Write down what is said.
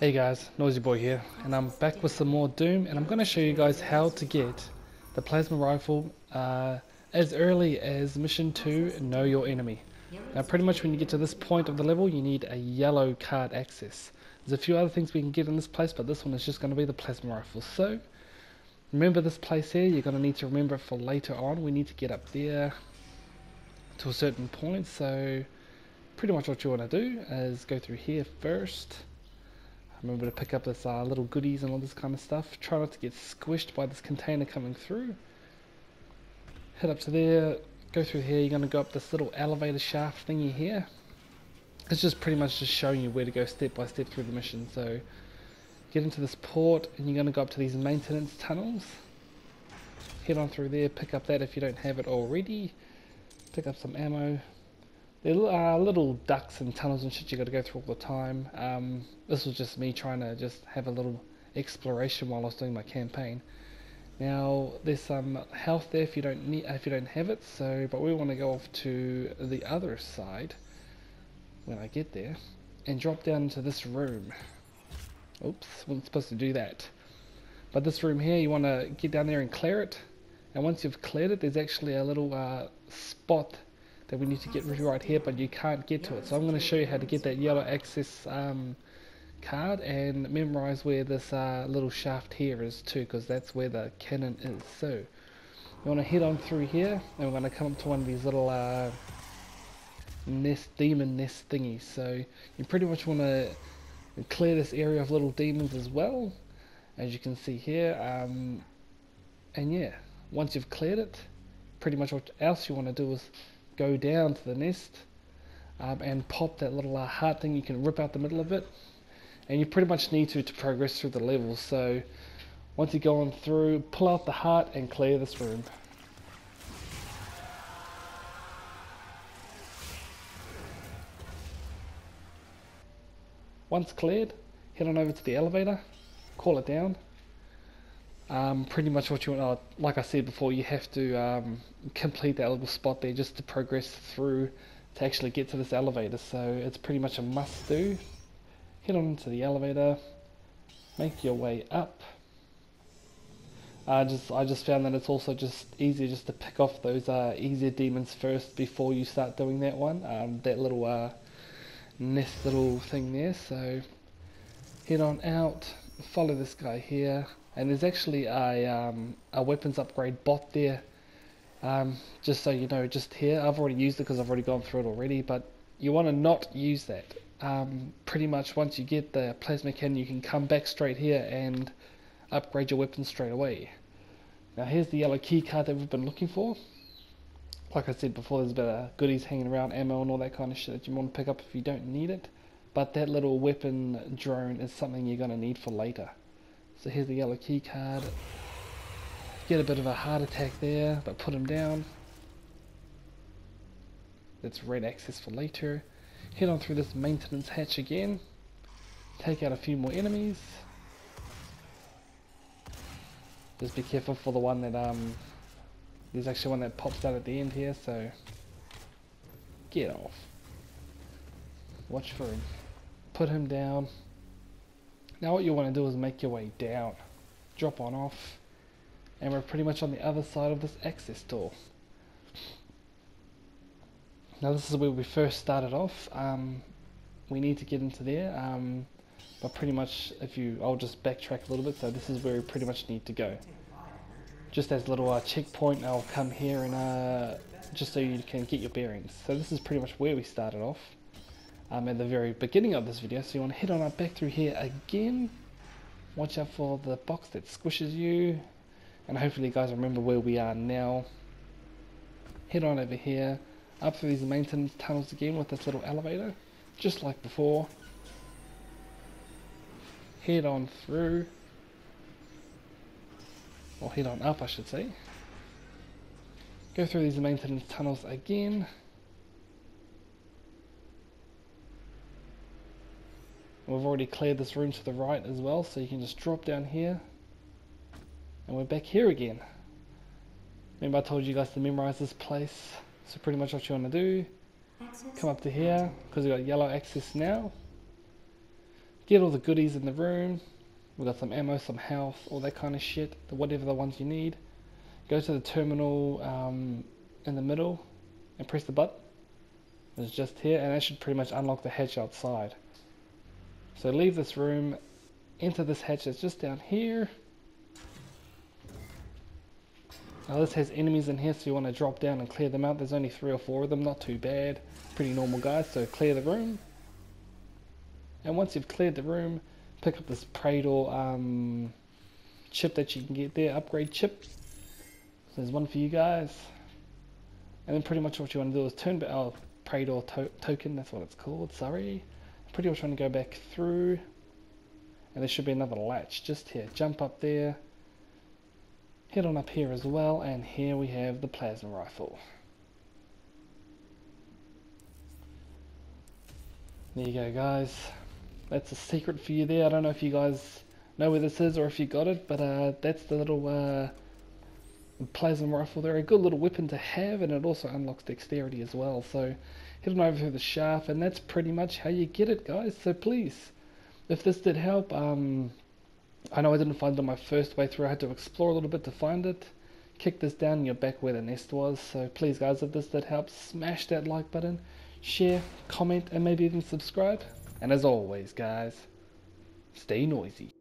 Hey guys, Noisyboy here, and I'm back with some more Doom, and I'm going to show you guys how to get the Plasma Rifle as early as Mission 2, Know Your Enemy. Now pretty much when you get to this point of the level, you need a yellow card access. There's a few other things we can get in this place, but this one is just going to be the Plasma Rifle. So, remember this place here, you're going to need to remember it for later on. We need to get up there to a certain point, so pretty much what you want to do is go through here first. Remember to pick up this little goodies and all this kind of stuff. Try not to get squished by this container coming through. Head up to there, go through here, you're going to go up this little elevator shaft thingy here. It's just pretty much just showing you where to go step by step through the mission. So get into this port and you're going to go up to these maintenance tunnels. Head on through there, pick up that if you don't have it already. Pick up some ammo. There are little ducts and tunnels and shit you got to go through all the time. This was just me trying to just have a little exploration while I was doing my campaign. Now there's some health there if you don't need, if you don't have it. So, but we want to go off to the other side when I get there and drop down into this room. Oops, wasn't supposed to do that. But this room here, you want to get down there and clear it. And once you've cleared it, there's actually a little spot that we need to get rid of right here, but you can't get to it. So I'm going to show you how to get that yellow access card and memorize where this little shaft here is too, because that's where the cannon is. So you want to head on through here, and we're going to come up to one of these little demon nest thingies. So you pretty much want to clear this area of little demons as well, as you can see here. And yeah, once you've cleared it, pretty much what else you want to do is go down to the nest and pop that little heart thing. You can rip out the middle of it, and you pretty much need to progress through the level. So once you go on through, pull out the heart and clear this room. Once cleared, head on over to the elevator, call it down. Pretty much what you want, like I said before, you have to complete that little spot there just to progress through to actually get to this elevator. So it's pretty much a must do. Head on into the elevator, make your way up. I just found that it's also just easier just to pick off those easier demons first before you start doing that one, that little nest little thing there. So head on out, follow this guy here. And there's actually a weapons upgrade bot there, just so you know, just here. I've already used it because I've already gone through it already, but you want to not use that. Pretty much once you get the plasma cannon, you can come back straight here and upgrade your weapons straight away. Now here's the yellow key card that we've been looking for. Like I said before, there's a bit of goodies hanging around, ammo and all that kind of shit that you want to pick up if you don't need it. But that little weapon drone is something you're going to need for later. So here's the yellow key card. Get a bit of a heart attack there, but put him down. That's red access for later. Head on through this maintenance hatch again. Take out a few more enemies. Just be careful for the one that there's actually one that pops out at the end here, so get off. Watch for him. Put him down. Now what you want to do is make your way down, drop on off, and we're pretty much on the other side of this access door. Now this is where we first started off. We need to get into there, but pretty much I'll just backtrack a little bit. So this is where we pretty much need to go. Just as a little checkpoint, I'll come here and just so you can get your bearings. So this is pretty much where we started off. At the very beginning of this video, so you want to head on up back through here again. Watch out for the box that squishes you, and hopefully you guys remember where we are now. Head on over here, up through these maintenance tunnels again with this little elevator, just like before. Head on through, or head on up I should say. Go through these maintenance tunnels again. We've already cleared this room to the right as well, so you can just drop down here. And we're back here again. Remember I told you guys to memorize this place. So pretty much what you want to do, come up to here, because we've got yellow access now. Get all the goodies in the room. We've got some ammo, some health, all that kind of shit, whatever the ones you need. Go to the terminal in the middle and press the button. It's just here, and that should pretty much unlock the hatch outside. So leave this room, enter this hatch that's just down here. Now this has enemies in here, so you want to drop down and clear them out. There's only 3 or 4 of them, not too bad. Pretty normal guys, so clear the room. And once you've cleared the room, pick up this Praedor chip that you can get there, upgrade chip. So there's one for you guys. And then pretty much what you want to do is turn back, oh, Praedor token, that's what it's called, sorry. Pretty much want to go back through. And there should be another latch just here. Jump up there. Head on up here as well, and here we have the plasma rifle. There you go guys, that's a secret for you there. I don't know if you guys know where this is or if you got it, but that's the little plasma rifle there. A good little weapon to have, and it also unlocks dexterity as well. So head on over through the shaft, and that's pretty much how you get it guys. So please, if this did help, I know I didn't find it on my first way through. I had to explore a little bit to find it. Kick this down and you're back where the nest was. So please guys, if this did help, smash that like button, share, comment, and maybe even subscribe. And as always guys, stay noisy.